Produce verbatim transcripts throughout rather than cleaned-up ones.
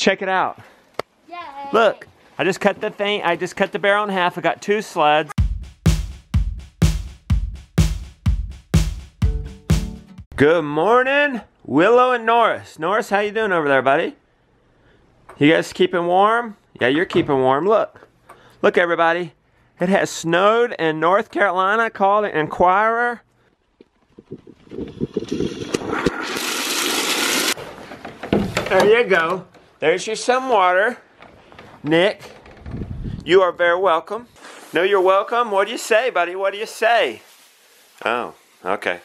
Check it out. Yay. Look, I just cut the thing, I just cut the barrel in half. I got two sleds. Good morning, Willow and Norris. Norris, how you doing over there, buddy? You guys keeping warm? Yeah, you're keeping warm. Look, look everybody. It has snowed in North Carolina. Called an Inquirer. There you go. There's your some water. Nick, you are very welcome. No, you're welcome. What do you say, buddy? What do you say? Oh, okay.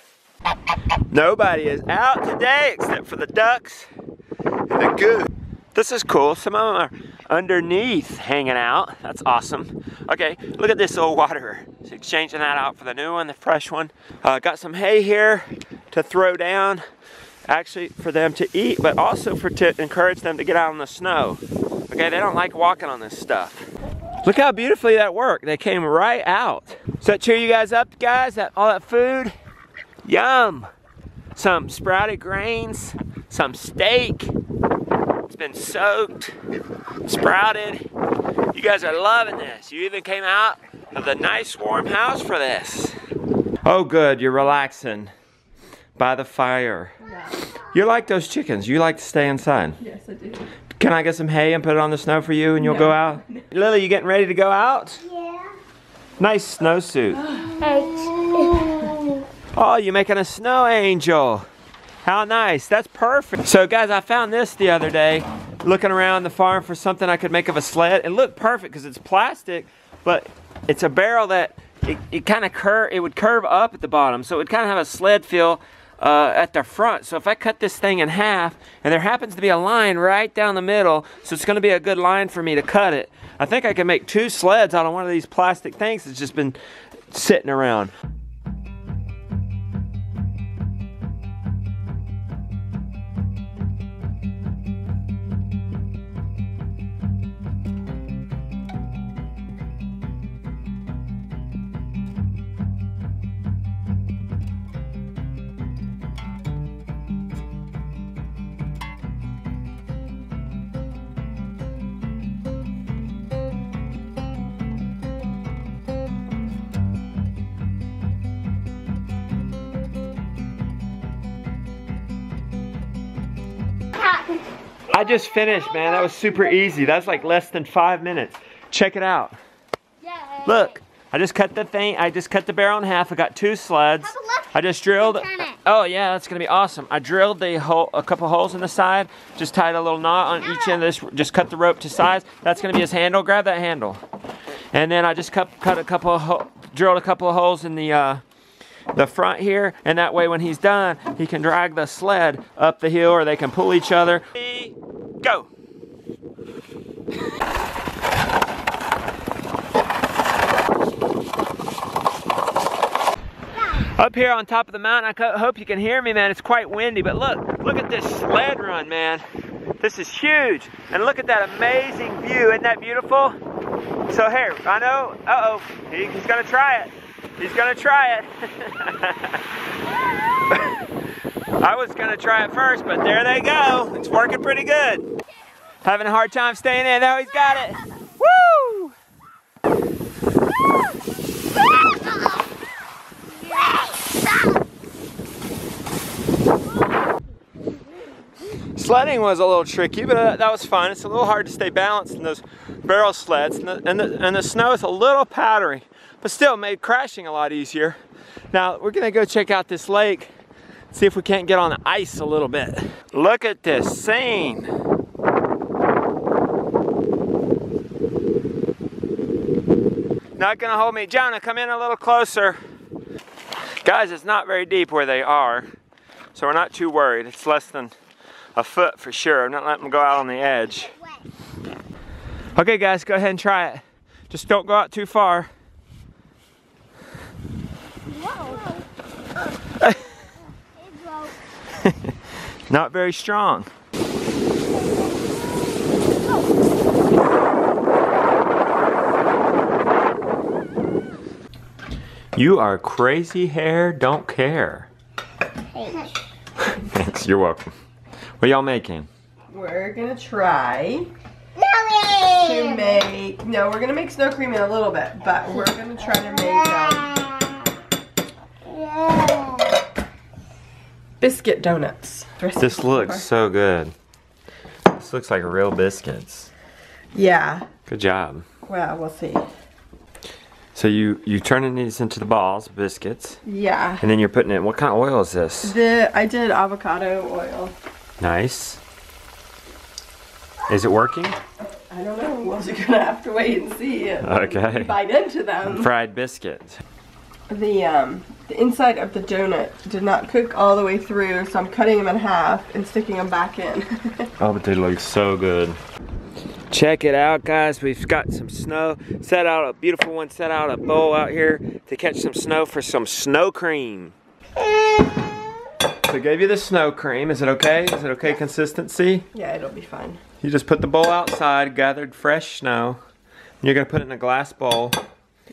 Nobody is out today except for the ducks and the goose. This is cool. Some of them are underneath hanging out. That's awesome. Okay, look at this old waterer. It's exchanging that out for the new one, the fresh one. Uh, got some hay here to throw down, actually for them to eat, but also for to encourage them to get out in the snow. Okay, they don't like walking on this stuff. Look how beautifully that worked. They came right out. So that cheer you guys up, guys? That all that food? Yum! Some sprouted grains, some steak. It's been soaked, sprouted. You guys are loving this. You even came out of the nice warm house for this. Oh good, you're relaxing by the fire. Yeah. You're like those chickens. You like to stay inside. Yes, I do. Can I get some hay and put it on the snow for you and you'll no. go out? No. Lily, you getting ready to go out? Yeah. Nice snowsuit. Oh, you're making a snow angel. How nice, that's perfect. So guys, I found this the other day, looking around the farm for something I could make of a sled. It looked perfect because it's plastic, but it's a barrel that it, it kind of curve, it would curve up at the bottom. So it would kind of have a sled feel uh, at the front. So if I cut this thing in half, and there happens to be a line right down the middle, so it's gonna be a good line for me to cut it. I think I can make two sleds out of one of these plastic things that's just been sitting around. I just finished, man. That was super easy. That's like less than five minutes. Check it out. Yay. Look, I just cut the thing. I just cut the barrel in half. I got two sleds. I just drilled. Oh yeah, that's gonna be awesome. I drilled the hole, a couple holes in the side. Just tied a little knot on each end of this. Just cut the rope to size. That's gonna be his handle. Grab that handle. And then I just cut, cut a couple of drilled a couple of holes in the. Uh, the front here, and that way when he's done, he can drag the sled up the hill or they can pull each other. Go! Up here on top of the mountain, I hope you can hear me, man. It's quite windy, but look, look at this sled run, man. This is huge. And look at that amazing view. Isn't that beautiful? So here, I know, uh-oh, he's gonna try it. He's gonna try it. I was gonna try it first, but there they go. It's working pretty good. Having a hard time staying in. Now he's got it. Woo! Sledding was a little tricky, but uh, that was fun. It's a little hard to stay balanced in those barrel sleds, and the, and the, and the snow is a little powdery. But still made crashing a lot easier. Now we're gonna go check out this lake, see if we can't get on the ice a little bit. Look at this scene. Not gonna hold me. Jonah, come in a little closer. Guys, it's not very deep where they are, so we're not too worried. It's less than a foot for sure. I'm not letting them go out on the edge. Okay guys, go ahead and try it. Just don't go out too far. Not very strong. You are crazy hair, don't care. Thanks, you're welcome. What are y'all making? We're we're gonna try to make, no, we're gonna make snow cream in a little bit, but we're gonna try to make um, yeah. biscuit donuts. This looks so good. This looks like real biscuits. Yeah. Good job. Well, we'll see. So you, you turning these into the balls, biscuits. Yeah. And then you're putting in, what kind of oil is this? The, I did avocado oil. Nice. Is it working? I don't know. Well, you're going to have to wait and see it. Okay. Bite into them. Fried biscuits. The, um, the inside of the donut did not cook all the way through, so I'm cutting them in half and sticking them back in. Oh, but they look so good. Check it out, guys. We've got some snow. Set out a beautiful one. Set out a bowl out here to catch some snow for some snow cream. So I gave you the snow cream. Is it okay? Is it okay consistency? Yeah, it'll be fine. You just put the bowl outside, gathered fresh snow. And you're gonna put it in a glass bowl.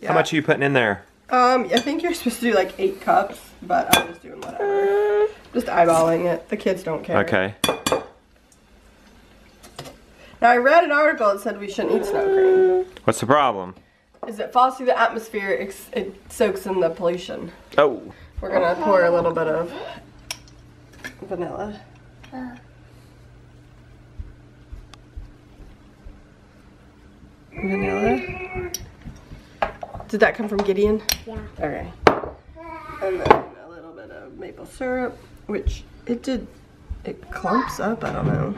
Yeah. How much are you putting in there? Um, I think you're supposed to do like eight cups, but I'm just doing whatever. Just eyeballing it. The kids don't care. Okay. Now, I read an article that said we shouldn't eat snow cream. What's the problem? Is it falls through the atmosphere, it soaks in the pollution. Oh. We're going to pour a little bit of vanilla. Vanilla. Did that come from Gideon? Yeah. Okay. And then a little bit of maple syrup, which it did, it clumps up, I don't know.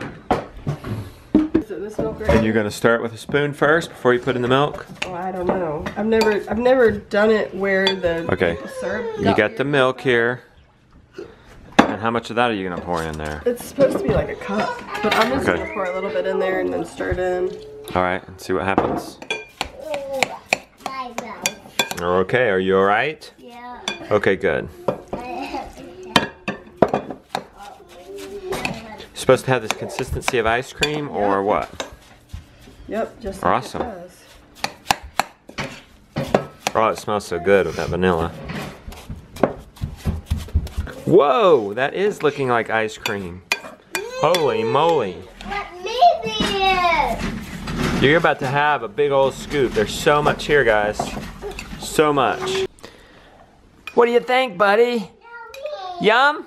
And you're gonna stir it with a spoon first before you put in the milk? Oh, I don't know. I've never, I've never done it where the okay. syrup. You got the milk here. And how much of that are you gonna pour in there? It's supposed to be like a cup, but I'm just okay. gonna pour a little bit in there and then stir it in. All right, and see what happens. Okay, are you all right? Yeah. Okay, good. Supposed to have this consistency of ice cream or yep. what? Yep, just like awesome. It does. Oh, it smells so good with that vanilla. Whoa, that is looking like ice cream. Holy moly. You're about to have a big old scoop. There's so much here, guys. So much. What do you think, buddy? Yum?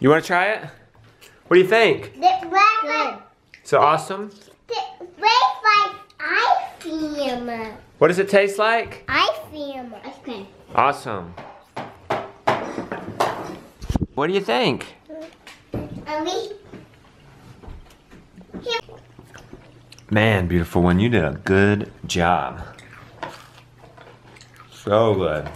You want to try it? What do you think? It's awesome. It tastes like ice cream. What does it taste like? Ice cream. Ice cream. Awesome. What do you think? Man, beautiful one, you did a good job. So good.